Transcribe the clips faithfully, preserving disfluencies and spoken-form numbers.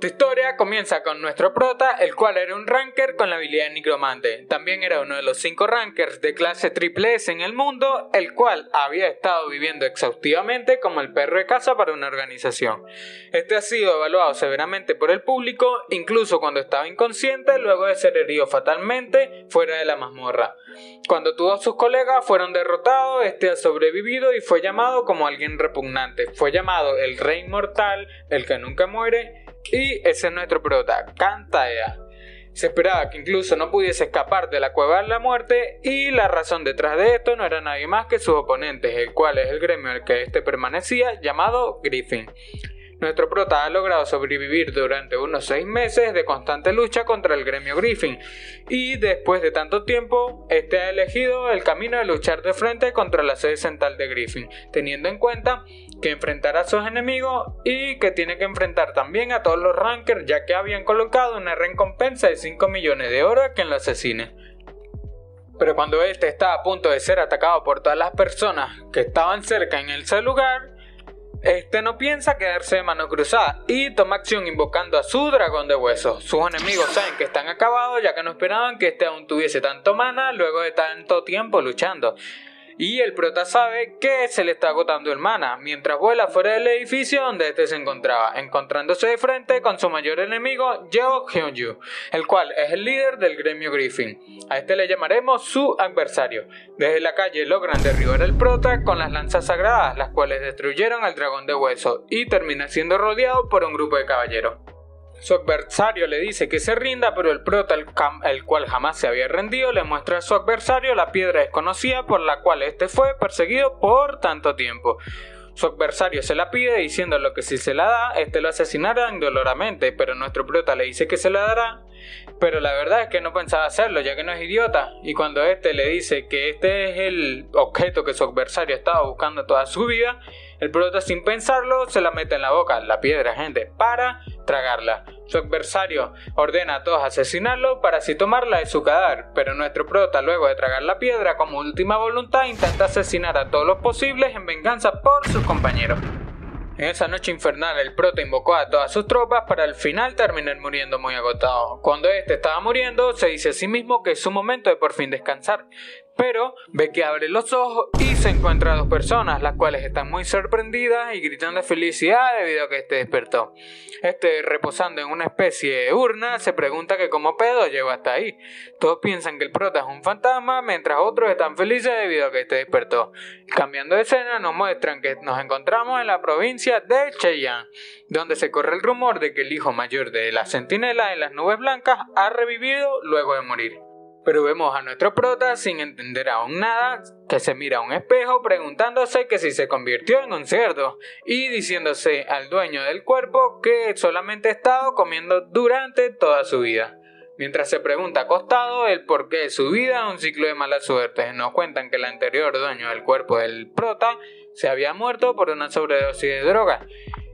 Tu historia comienza con nuestro prota, el cual era un ranker con la habilidad de Nigromante. También era uno de los cinco rankers de clase triple S en el mundo, el cual había estado viviendo exhaustivamente como el perro de caza para una organización. Este ha sido evaluado severamente por el público, incluso cuando estaba inconsciente luego de ser herido fatalmente fuera de la mazmorra. Cuando todos sus colegas fueron derrotados, este ha sobrevivido y fue llamado como alguien repugnante. Fue llamado el Rey Inmortal, el que nunca muere. Y ese es nuestro prota, Kantaea. Se esperaba que incluso no pudiese escapar de la cueva de la muerte, y la razón detrás de esto no era nadie más que sus oponentes, el cual es el gremio al que este permanecía, llamado Griffin. Nuestro prota ha logrado sobrevivir durante unos seis meses de constante lucha contra el gremio Griffin, y después de tanto tiempo, este ha elegido el camino de luchar de frente contra la sede central de Griffin, teniendo en cuenta que enfrentará a sus enemigos y que tiene que enfrentar también a todos los rankers, ya que habían colocado una recompensa de cinco millones de oro a quien lo asesine. Pero cuando este está a punto de ser atacado por todas las personas que estaban cerca en ese lugar, este no piensa quedarse de mano cruzada y toma acción invocando a su dragón de huesos. Sus enemigos saben que están acabados, ya que no esperaban que este aún tuviese tanto mana luego de tanto tiempo luchando. Y el prota sabe que se le está agotando el mana, mientras vuela fuera del edificio donde este se encontraba, encontrándose de frente con su mayor enemigo, Jo Hyun-ju, el cual es el líder del gremio Griffin. A este le llamaremos su adversario. Desde la calle logran derribar al prota con las lanzas sagradas, las cuales destruyeron al dragón de hueso, y termina siendo rodeado por un grupo de caballeros. Su adversario le dice que se rinda, pero el prota, el cual jamás se había rendido, le muestra a su adversario la piedra desconocida por la cual este fue perseguido por tanto tiempo. Su adversario se la pide diciendo lo que si se la da, este lo asesinará indoloramente, pero nuestro prota le dice que se la dará, pero la verdad es que no pensaba hacerlo, ya que no es idiota, y cuando este le dice que este es el objeto que su adversario estaba buscando toda su vida, el prota sin pensarlo se la mete en la boca, la piedra, gente, para tragarla. Su adversario ordena a todos asesinarlo para así tomarla de su cadáver, pero nuestro prota, luego de tragar la piedra como última voluntad, intenta asesinar a todos los posibles en venganza por sus compañeros. En esa noche infernal el prota invocó a todas sus tropas para al final terminar muriendo muy agotado. Cuando este estaba muriendo se dice a sí mismo que es su momento de por fin descansar, pero ve que abre los ojos y se encuentra a dos personas, las cuales están muy sorprendidas y gritan de felicidad debido a que este despertó. Este, reposando en una especie de urna, se pregunta que cómo pedo llegó hasta ahí. Todos piensan que el prota es un fantasma, mientras otros están felices debido a que este despertó. Cambiando de escena, nos muestran que nos encontramos en la provincia de Cheyang, donde se corre el rumor de que el hijo mayor de la centinela en las nubes blancas ha revivido luego de morir. Pero vemos a nuestro prota, sin entender aún nada, que se mira a un espejo preguntándose que si se convirtió en un cerdo y diciéndose al dueño del cuerpo que solamente ha estado comiendo durante toda su vida. Mientras se pregunta acostado el porqué de su vida, un ciclo de mala suerte. Nos cuentan que el anterior dueño del cuerpo del prota se había muerto por una sobredosis de droga.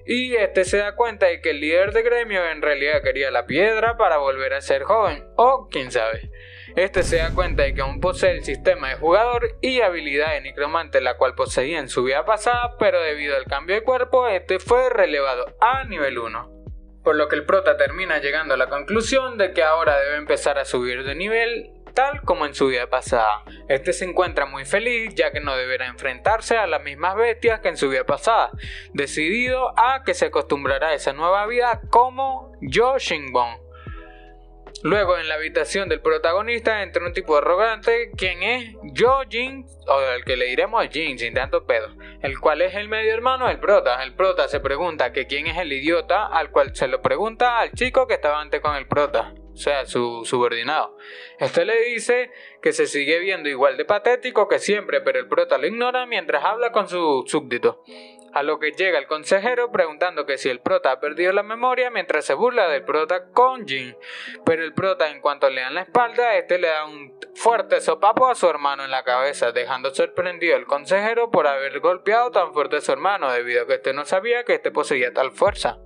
Y este se da cuenta de que el líder de gremio en realidad quería la piedra para volver a ser joven, o quién sabe. Este se da cuenta de que aún posee el sistema de jugador y habilidad de necromante, la cual poseía en su vida pasada, pero debido al cambio de cuerpo, este fue relevado a nivel uno. Por lo que el prota termina llegando a la conclusión de que ahora debe empezar a subir de nivel, tal como en su vida pasada. Este se encuentra muy feliz, ya que no deberá enfrentarse a las mismas bestias que en su vida pasada, decidido a que se acostumbrará a esa nueva vida como Jo Shinbon. Luego, en la habitación del protagonista entra un tipo arrogante, quien es Yojin, o el que le diremos Jin sin tanto pedo, el cual es el medio hermano del prota. El prota se pregunta que quién es el idiota, al cual se lo pregunta al chico que estaba antes con el prota, o sea, su subordinado. Este le dice que se sigue viendo igual de patético que siempre, pero el prota lo ignora mientras habla con su súbdito. A lo que llega el consejero preguntando que si el prota ha perdido la memoria mientras se burla del prota con Jin. Pero el prota, en cuanto le dan la espalda, este le da un fuerte sopapo a su hermano en la cabeza, dejando sorprendido al consejero por haber golpeado tan fuerte a su hermano, debido a que este no sabía que este poseía tal fuerza.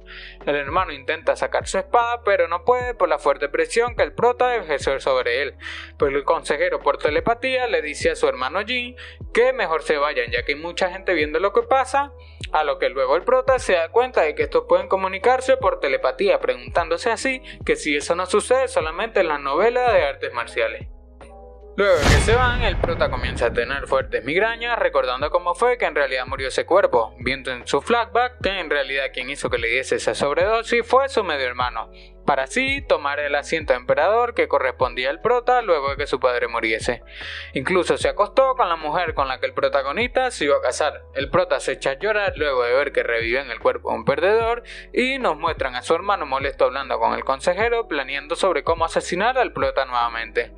El hermano intenta sacar su espada, pero no puede por la fuerte presión que el prota ejerció sobre él. Pero el consejero, por telepatía, le dice a su hermano Jin que mejor se vayan, ya que hay mucha gente viendo lo que pasa, a lo que luego el prota se da cuenta de que estos pueden comunicarse por telepatía, preguntándose así que si eso no sucede solamente en las novelas de artes marciales. Luego que se van, el prota comienza a tener fuertes migrañas, recordando cómo fue que en realidad murió ese cuerpo, viendo en su flashback que en realidad quien hizo que le diese esa sobredosis fue su medio hermano, para así tomar el asiento de emperador que correspondía al prota luego de que su padre muriese. Incluso se acostó con la mujer con la que el protagonista se iba a casar. El prota se echa a llorar luego de ver que revivió en el cuerpo de un perdedor, y nos muestran a su hermano molesto hablando con el consejero, planeando sobre cómo asesinar al prota nuevamente.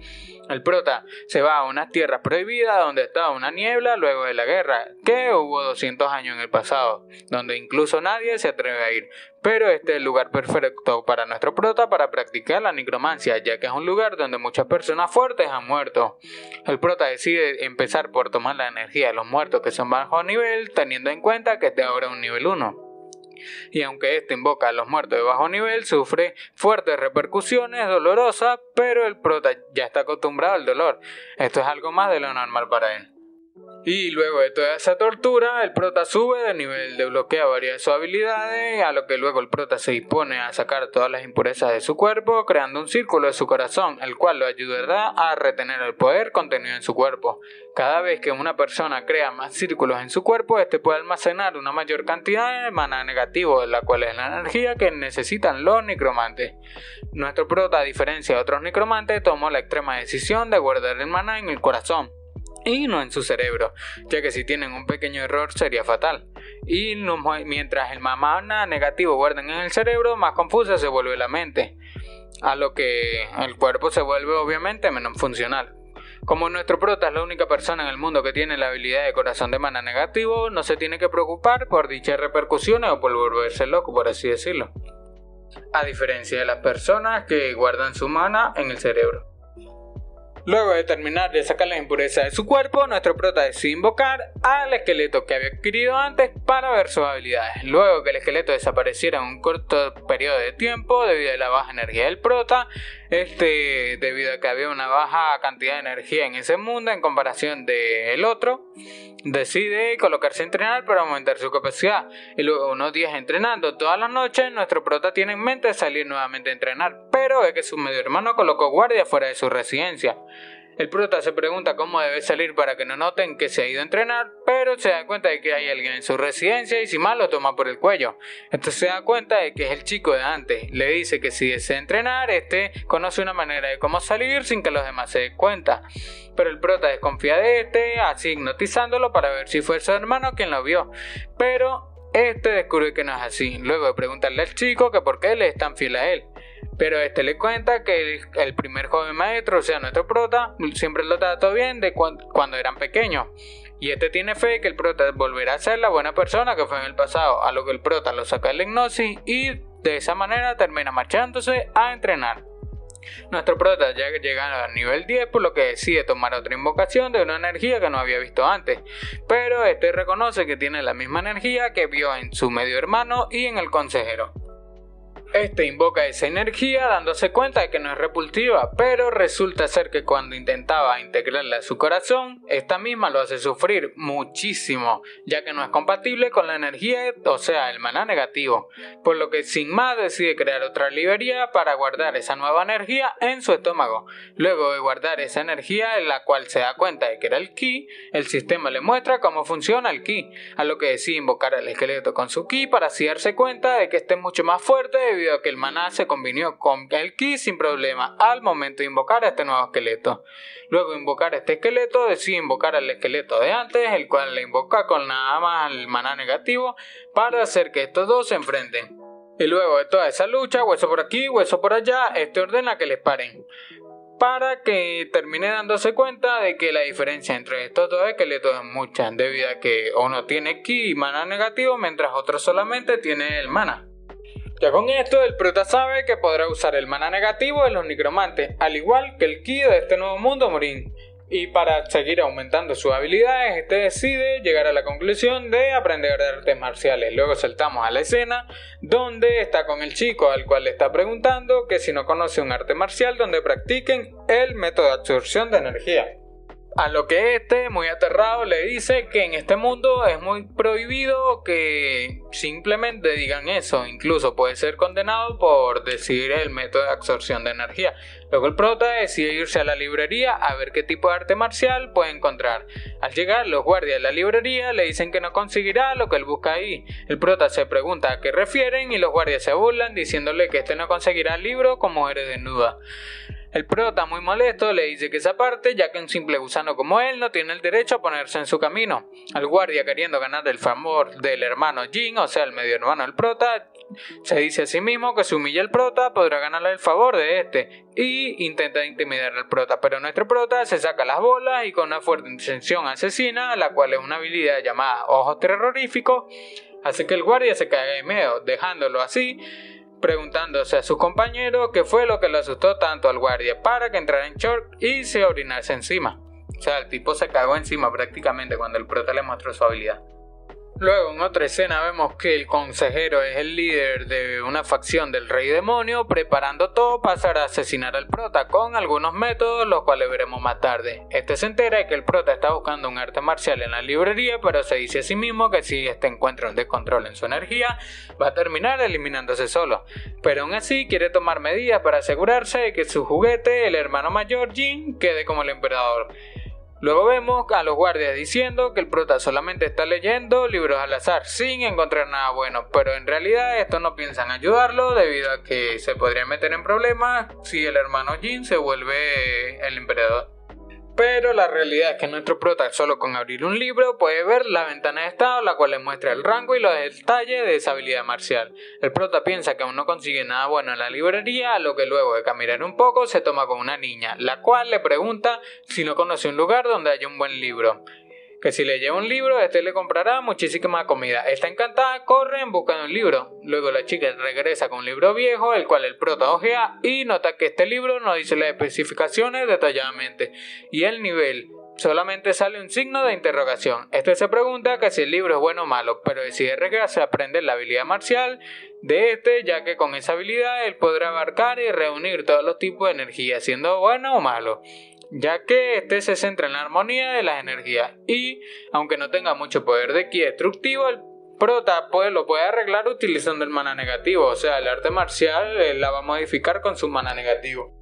El prota se va a unas tierras prohibidas donde estaba una niebla luego de la guerra, que hubo doscientos años en el pasado, donde incluso nadie se atreve a ir, pero este es el lugar perfecto para nuestro prota para practicar la necromancia, ya que es un lugar donde muchas personas fuertes han muerto. El prota decide empezar por tomar la energía de los muertos que son bajo nivel, teniendo en cuenta que este ahora es un nivel uno. Y aunque este invoca a los muertos de bajo nivel, sufre fuertes repercusiones dolorosas, pero el prota ya está acostumbrado al dolor. Esto es algo más de lo normal para él. Y luego de toda esa tortura, el prota sube de nivel, desbloquea varias de sus habilidades, a lo que luego el prota se dispone a sacar todas las impurezas de su cuerpo, creando un círculo de su corazón, el cual lo ayudará a retener el poder contenido en su cuerpo. Cada vez que una persona crea más círculos en su cuerpo, este puede almacenar una mayor cantidad de maná negativo, la cual es la energía que necesitan los necromantes. Nuestro prota, a diferencia de otros necromantes, tomó la extrema decisión de guardar el maná en el corazón y no en su cerebro, ya que si tienen un pequeño error sería fatal. Y no, mientras el maná negativo guardan en el cerebro, más confusa se vuelve la mente, a lo que el cuerpo se vuelve obviamente menos funcional. Como nuestro prota es la única persona en el mundo que tiene la habilidad de corazón de maná negativo, no se tiene que preocupar por dichas repercusiones o por volverse loco, por así decirlo, a diferencia de las personas que guardan su maná en el cerebro. Luego de terminar de sacar las impurezas de su cuerpo, nuestro prota decide invocar al esqueleto que había adquirido antes para ver sus habilidades. Luego que el esqueleto desapareciera en un corto periodo de tiempo debido a la baja energía del prota, este, debido a que había una baja cantidad de energía en ese mundo en comparación del otro, decide colocarse a entrenar para aumentar su capacidad. Y luego, unos días entrenando todas las noches, nuestro prota tiene en mente salir nuevamente a entrenar, pero ve que su medio hermano colocó guardia fuera de su residencia. El prota se pregunta cómo debe salir para que no noten que se ha ido a entrenar, pero se da cuenta de que hay alguien en su residencia y si mal lo toma por el cuello. Entonces se da cuenta de que es el chico de antes. Le dice que si desea entrenar, este conoce una manera de cómo salir sin que los demás se den cuenta. Pero el prota desconfía de este, así hipnotizándolo para ver si fue su hermano quien lo vio. Pero este descubre que no es así, luego de preguntarle al chico que por qué le es tan fiel a él. Pero este le cuenta que el, el primer joven maestro, o sea nuestro prota, siempre lo trató bien de cu cuando eran pequeños. Y este tiene fe que el prota volverá a ser la buena persona que fue en el pasado, a lo que el prota lo saca de la hipnosis y de esa manera termina marchándose a entrenar. Nuestro prota ya llega al nivel diez, por lo que decide tomar otra invocación de una energía que no había visto antes, pero este reconoce que tiene la misma energía que vio en su medio hermano y en el consejero. Este invoca esa energía dándose cuenta de que no es repulsiva, pero resulta ser que cuando intentaba integrarla a su corazón, esta misma lo hace sufrir muchísimo, ya que no es compatible con la energía, o sea el maná negativo, por lo que sin más decide crear otra librería para guardar esa nueva energía en su estómago. Luego de guardar esa energía, en la cual se da cuenta de que era el ki, el sistema le muestra cómo funciona el ki, a lo que decide invocar al esqueleto con su ki para así darse cuenta de que este es mucho más fuerte debido a que el maná se combinó con el ki sin problema al momento de invocar a este nuevo esqueleto. Luego de invocar a este esqueleto, decide invocar al esqueleto de antes, el cual le invoca con nada más el maná negativo para hacer que estos dos se enfrenten. Y luego de toda esa lucha, hueso por aquí, hueso por allá, este ordena que les paren, para que termine dándose cuenta de que la diferencia entre estos dos esqueletos es mucha, debido a que uno tiene ki y maná negativo, mientras otro solamente tiene el maná. Ya con esto, el prota sabe que podrá usar el maná negativo de los necromantes, al igual que el ki de este nuevo mundo morín. Y para seguir aumentando sus habilidades, este decide llegar a la conclusión de aprender artes marciales. Luego saltamos a la escena donde está con el chico, al cual le está preguntando que si no conoce un arte marcial donde practiquen el método de absorción de energía. A lo que este, muy aterrado, le dice que en este mundo es muy prohibido que simplemente digan eso. Incluso puede ser condenado por decir el método de absorción de energía. Luego el prota decide irse a la librería a ver qué tipo de arte marcial puede encontrar. Al llegar, los guardias de la librería le dicen que no conseguirá lo que él busca ahí. El prota se pregunta a qué refieren y los guardias se burlan diciéndole que este no conseguirá el libro con mujeres desnudas. El prota, muy molesto, le dice que esa parte, ya que un simple gusano como él no tiene el derecho a ponerse en su camino. Al guardia, queriendo ganar el favor del hermano Jin, o sea el medio hermano del prota, se dice a sí mismo que si humilla el prota podrá ganarle el favor de este, y intenta intimidar al prota, pero nuestro prota se saca las bolas y con una fuerte intención asesina, la cual es una habilidad llamada ojos terroríficos, hace que el guardia se caiga de miedo, dejándolo así, preguntándose a sus compañeros qué fue lo que le asustó tanto al guardia para que entrara en shock y se orinase encima. O sea, el tipo se cagó encima prácticamente cuando el prota le mostró su habilidad. Luego en otra escena vemos que el consejero es el líder de una facción del rey demonio, preparando todo para pasar a asesinar al prota con algunos métodos, los cuales veremos más tarde. Este se entera de que el prota está buscando un arte marcial en la librería, pero se dice a sí mismo que si este encuentra un descontrol en su energía va a terminar eliminándose solo, pero aún así quiere tomar medidas para asegurarse de que su juguete, el hermano mayor Jin, quede como el emperador. Luego vemos a los guardias diciendo que el prota solamente está leyendo libros al azar sin encontrar nada bueno, pero en realidad estos no piensan ayudarlo debido a que se podría meter en problemas si el hermano Jin se vuelve el emperador. Pero la realidad es que nuestro prota solo con abrir un libro puede ver la ventana de estado, la cual le muestra el rango y los detalles de esa habilidad marcial. El prota piensa que aún no consigue nada bueno en la librería, a lo que luego de caminar un poco se toma con una niña, la cual le pregunta si no conoce un lugar donde haya un buen libro. Que si le lleva un libro, este le comprará muchísima comida. Está encantada, corre en busca de un libro. Luego la chica regresa con un libro viejo, el cual el prota ojea y nota que este libro no dice las especificaciones detalladamente y el nivel. Solamente sale un signo de interrogación. Este se pregunta que si el libro es bueno o malo, pero decide arriesgarse a aprender la habilidad marcial de este, ya que con esa habilidad él podrá abarcar y reunir todos los tipos de energía, siendo bueno o malo, ya que este se centra en la armonía de las energías y, aunque no tenga mucho poder de ki destructivo, el prota pues, lo puede arreglar utilizando el mana negativo, o sea el arte marcial la va a modificar con su mana negativo.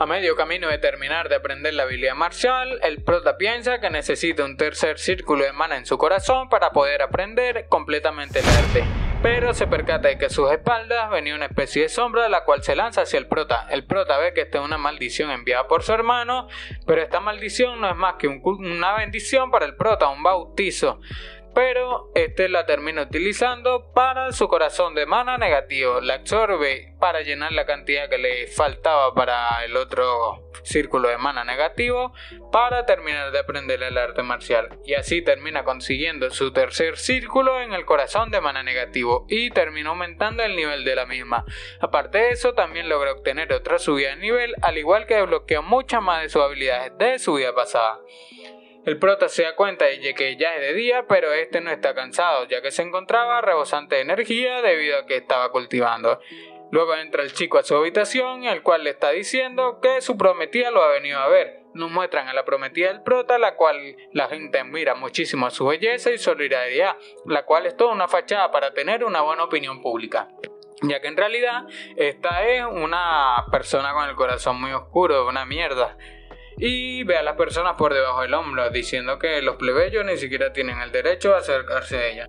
A medio camino de terminar de aprender la habilidad marcial, el prota piensa que necesita un tercer círculo de mana en su corazón para poder aprender completamente el arte, pero se percata de que a sus espaldas venía una especie de sombra, la cual se lanza hacia el prota. El prota ve que esta es una maldición enviada por su hermano, pero esta maldición no es más que un, una bendición para el prota, un bautizo, pero este la termina utilizando para su corazón de mana negativo, la absorbe para llenar la cantidad que le faltaba para el otro círculo de mana negativo para terminar de aprender el arte marcial, y así termina consiguiendo su tercer círculo en el corazón de mana negativo y termina aumentando el nivel de la misma. Aparte de eso, también logra obtener otra subida de nivel, al igual que desbloquea muchas más de sus habilidades de su vida pasada. El prota se da cuenta de que ya es de día, pero este no está cansado, ya que se encontraba rebosante de energía debido a que estaba cultivando. Luego entra el chico a su habitación, el cual le está diciendo que su prometida lo ha venido a ver. Nos muestran a la prometida del prota, la cual la gente admira muchísimo a su belleza y solidaridad, la cual es toda una fachada para tener una buena opinión pública, ya que en realidad esta es una persona con el corazón muy oscuro, una mierda. Y ve a las personas por debajo del hombro, diciendo que los plebeyos ni siquiera tienen el derecho a acercarse a ella.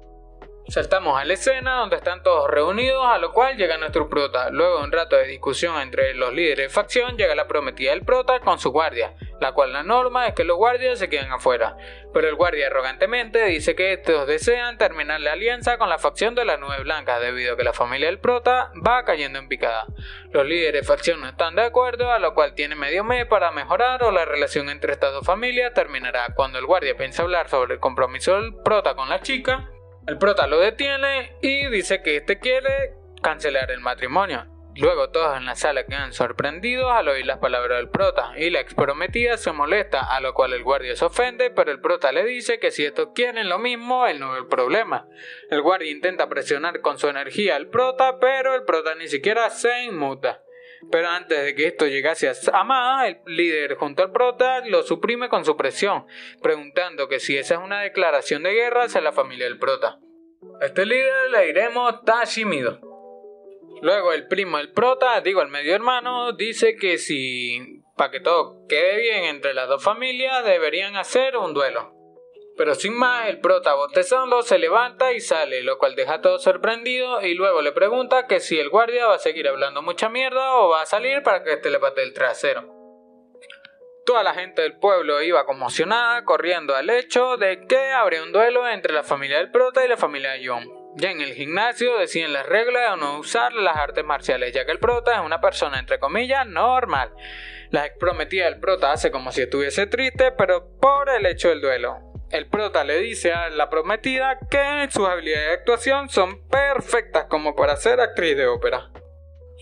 Saltamos a la escena donde están todos reunidos, a lo cual llega nuestro prota. Luego de un rato de discusión entre los líderes de facción, llega la prometida del prota con su guardia, la cual la norma es que los guardias se queden afuera, pero el guardia arrogantemente dice que estos desean terminar la alianza con la facción de las nubes blancas debido a que la familia del prota va cayendo en picada. Los líderes de facción no están de acuerdo, a lo cual tiene medio mes para mejorar o la relación entre estas dos familias terminará. Cuando el guardia piensa hablar sobre el compromiso del prota con la chica, el prota lo detiene y dice que este quiere cancelar el matrimonio. Luego todos en la sala quedan sorprendidos al oír las palabras del prota y la ex prometida se molesta, a lo cual el guardia se ofende, pero el prota le dice que si estos quieren lo mismo, él no ve el problema. El guardia intenta presionar con su energía al prota, pero el prota ni siquiera se inmuta. Pero antes de que esto llegase a Amada, el líder junto al prota lo suprime con su presión, preguntando que si esa es una declaración de guerra hacia la familia del prota. A este líder le iremos Tashimido. Luego el primo del prota, digo el medio hermano, dice que si, para que todo quede bien entre las dos familias, deberían hacer un duelo. Pero sin más, el prota bostezando se levanta y sale, lo cual deja a todos sorprendidos y luego le pregunta que si el guardia va a seguir hablando mucha mierda o va a salir para que este le pate el trasero. Toda la gente del pueblo iba conmocionada, corriendo al hecho de que habría un duelo entre la familia del prota y la familia de John. Ya en el gimnasio deciden las reglas de no usar las artes marciales, ya que el prota es una persona entre comillas normal. La ex prometida del prota hace como si estuviese triste, pero por el hecho del duelo. El prota le dice a la prometida que sus habilidades de actuación son perfectas como para ser actriz de ópera.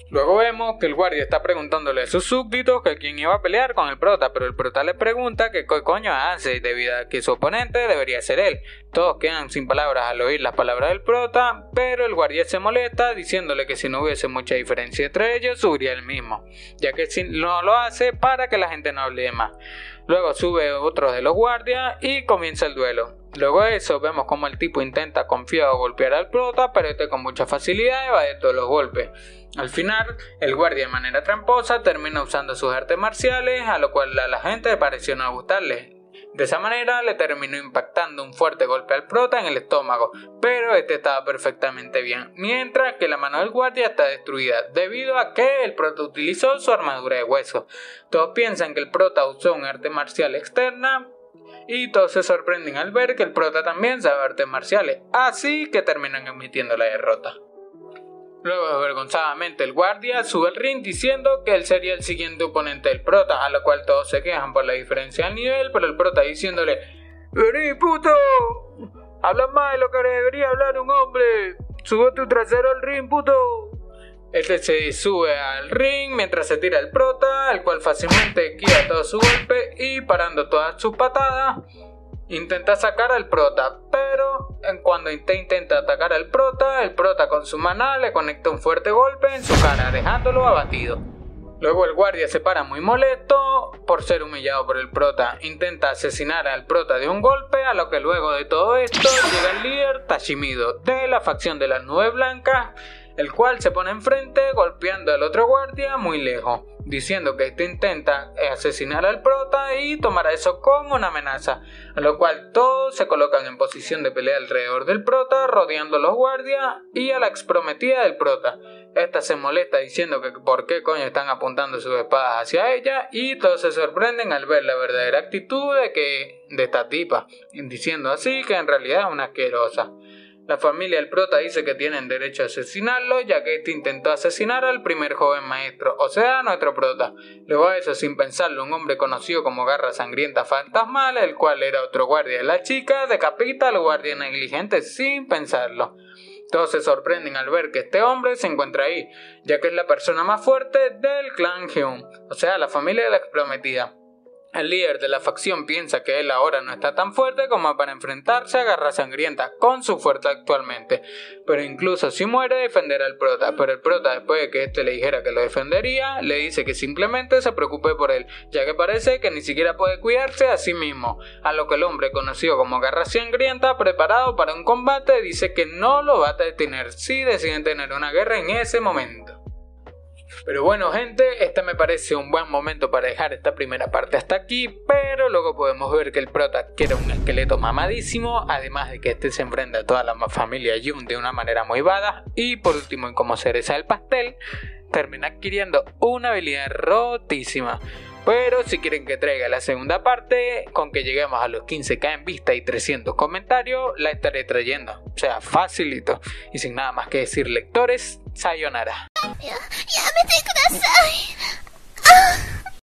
Luego vemos que el guardia está preguntándole a sus súbditos que quién iba a pelear con el prota, pero el prota le pregunta que qué coño hace debido a que su oponente debería ser él. Todos quedan sin palabras al oír las palabras del prota, pero el guardia se molesta diciéndole que si no hubiese mucha diferencia entre ellos subiría él mismo, ya que si no lo hace para que la gente no hable más. Luego sube otro de los guardias y comienza el duelo. Luego de eso vemos como el tipo intenta confiado golpear al prota, pero este con mucha facilidad evade todos los golpes. Al final, el guardia de manera tramposa termina usando sus artes marciales, a lo cual a la gente pareció no gustarle. De esa manera le terminó impactando un fuerte golpe al prota en el estómago, pero este estaba perfectamente bien, mientras que la mano del guardia está destruida debido a que el prota utilizó su armadura de hueso. Todos piensan que el prota usó un arte marcial externa y todos se sorprenden al ver que el prota también sabe artes marciales, así que terminan admitiendo la derrota. Luego, avergonzadamente, el guardia sube al ring diciendo que él sería el siguiente oponente del prota, a lo cual todos se quejan por la diferencia de nivel, pero el prota diciéndole: "Vení, puto, habla más de lo que debería hablar un hombre, sube tu trasero al ring, puto". Este se sube al ring mientras se tira el prota, el cual fácilmente esquiva todo su golpe y parando todas sus patadas intenta sacar al prota, pero cuando intenta atacar al prota, el prota con su maná le conecta un fuerte golpe en su cara, dejándolo abatido. Luego el guardia se para muy molesto por ser humillado por el prota, intenta asesinar al prota de un golpe, a lo que luego de todo esto llega el líder Tashimido de la facción de las nubes blancas, el cual se pone enfrente golpeando al otro guardia muy lejos, diciendo que este intenta asesinar al prota y tomar a eso como una amenaza, a lo cual todos se colocan en posición de pelea alrededor del prota, rodeando a los guardias y a la exprometida del prota. Esta se molesta diciendo que por qué coño están apuntando sus espadas hacia ella y todos se sorprenden al ver la verdadera actitud de, que, de esta tipa, diciendo así que en realidad es una asquerosa. La familia del prota dice que tienen derecho a asesinarlo, ya que este intentó asesinar al primer joven maestro, o sea, nuestro prota. Luego a eso, sin pensarlo, un hombre conocido como Garra Sangrienta Fantasmal, el cual era otro guardia de la chica, decapita al guardia negligente sin pensarlo. Todos se sorprenden al ver que este hombre se encuentra ahí, ya que es la persona más fuerte del clan Heung, o sea, la familia de la exprometida. El líder de la facción piensa que él ahora no está tan fuerte como para enfrentarse a Garra Sangrienta con su fuerza actualmente, pero incluso si muere defenderá al prota, pero el prota después de que este le dijera que lo defendería, le dice que simplemente se preocupe por él, ya que parece que ni siquiera puede cuidarse a sí mismo, a lo que el hombre conocido como Garra Sangrienta, preparado para un combate, dice que no lo va a detener si deciden tener una guerra en ese momento. Pero bueno, gente, este me parece un buen momento para dejar esta primera parte hasta aquí, pero luego podemos ver que el prota quiere un esqueleto mamadísimo, además de que este se enfrenta a toda la familia Jung de una manera muy badass, y por último, y como cereza del pastel, termina adquiriendo una habilidad rotísima. Pero si quieren que traiga la segunda parte, con que lleguemos a los quince k en vista y trescientos comentarios, la estaré trayendo. O sea, facilito. Y sin nada más que decir, lectores, sayonara.